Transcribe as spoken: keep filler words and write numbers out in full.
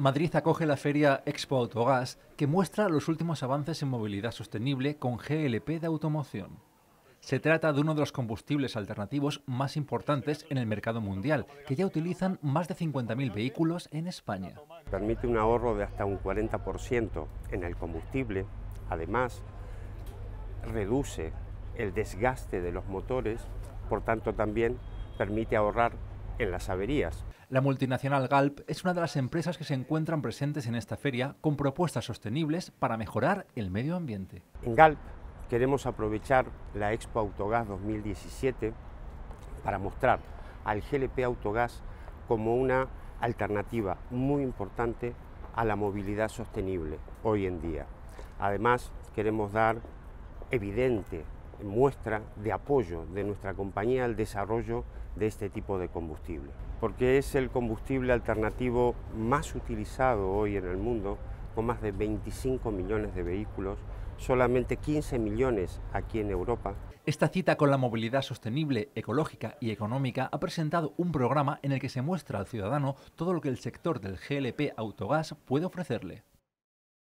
Madrid acoge la feria Expo Autogas, que muestra los últimos avances en movilidad sostenible con G L P de automoción. Se trata de uno de los combustibles alternativos más importantes en el mercado mundial, que ya utilizan más de cincuenta mil vehículos en España. Permite un ahorro de hasta un cuarenta por ciento en el combustible. Además, reduce el desgaste de los motores, por tanto también permite ahorrar en las averías. La multinacional Galp es una de las empresas que se encuentran presentes en esta feria con propuestas sostenibles para mejorar el medio ambiente. En Galp queremos aprovechar la Expo Autogas dos mil diecisiete para mostrar al G L P Autogas como una alternativa muy importante a la movilidad sostenible hoy en día. Además, queremos dar evidente muestra de apoyo de nuestra compañía al desarrollo de este tipo de combustible, porque es el combustible alternativo más utilizado hoy en el mundo, con más de veinticinco millones de vehículos, solamente quince millones aquí en Europa. Esta cita con la movilidad sostenible, ecológica y económica ha presentado un programa en el que se muestra al ciudadano todo lo que el sector del G L P Autogas puede ofrecerle.